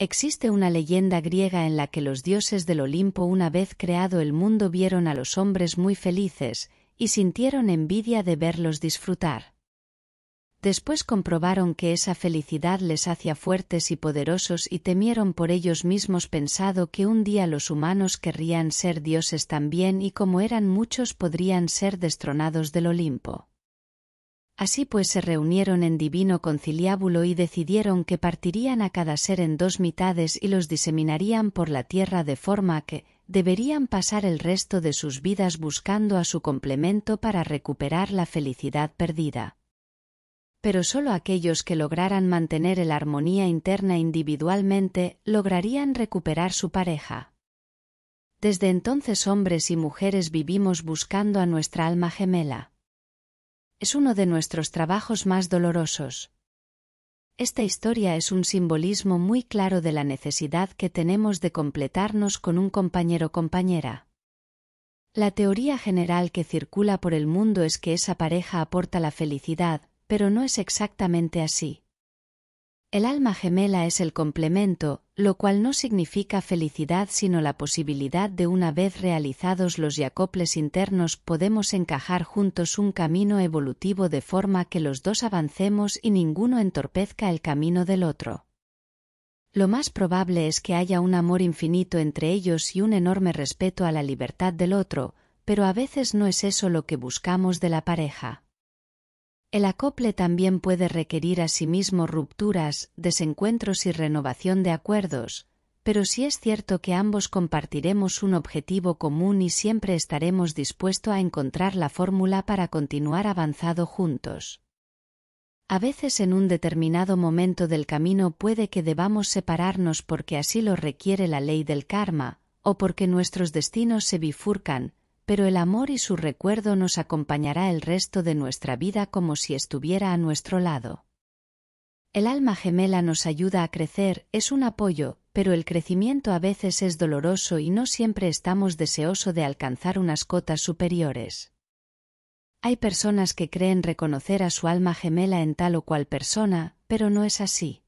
Existe una leyenda griega en la que los dioses del Olimpo, una vez creado el mundo, vieron a los hombres muy felices y sintieron envidia de verlos disfrutar. Después comprobaron que esa felicidad les hacía fuertes y poderosos y temieron por ellos mismos, pensando que un día los humanos querrían ser dioses también y, como eran muchos, podrían ser destronados del Olimpo. Así pues, se reunieron en divino conciliábulo y decidieron que partirían a cada ser en dos mitades y los diseminarían por la tierra, de forma que deberían pasar el resto de sus vidas buscando a su complemento para recuperar la felicidad perdida. Pero solo aquellos que lograran mantener la armonía interna individualmente lograrían recuperar su pareja. Desde entonces, hombres y mujeres vivimos buscando a nuestra alma gemela. Es uno de nuestros trabajos más dolorosos. Esta historia es un simbolismo muy claro de la necesidad que tenemos de completarnos con un compañero-compañera. La teoría general que circula por el mundo es que esa pareja aporta la felicidad, pero no es exactamente así. El alma gemela es el complemento, lo cual no significa felicidad sino la posibilidad de, una vez realizados los acoples internos, podemos encajar juntos un camino evolutivo de forma que los dos avancemos y ninguno entorpezca el camino del otro. Lo más probable es que haya un amor infinito entre ellos y un enorme respeto a la libertad del otro, pero a veces no es eso lo que buscamos de la pareja. El acople también puede requerir asimismo rupturas, desencuentros y renovación de acuerdos, pero sí es cierto que ambos compartiremos un objetivo común y siempre estaremos dispuestos a encontrar la fórmula para continuar avanzando juntos. A veces, en un determinado momento del camino, puede que debamos separarnos porque así lo requiere la ley del karma, o porque nuestros destinos se bifurcan, pero el amor y su recuerdo nos acompañará el resto de nuestra vida como si estuviera a nuestro lado. El alma gemela nos ayuda a crecer, es un apoyo, pero el crecimiento a veces es doloroso y no siempre estamos deseosos de alcanzar unas cotas superiores. Hay personas que creen reconocer a su alma gemela en tal o cual persona, pero no es así.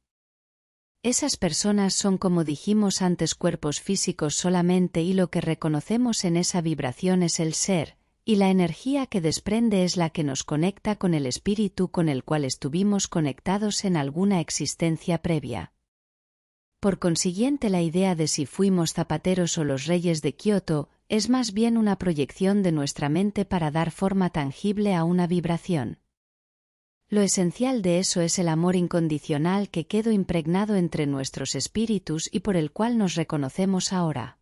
Esas personas son, como dijimos antes, cuerpos físicos solamente, y lo que reconocemos en esa vibración es el ser, y la energía que desprende es la que nos conecta con el espíritu con el cual estuvimos conectados en alguna existencia previa. Por consiguiente, la idea de si fuimos zapateros o los reyes de Kioto es más bien una proyección de nuestra mente para dar forma tangible a una vibración. Lo esencial de eso es el amor incondicional que quedó impregnado entre nuestros espíritus y por el cual nos reconocemos ahora.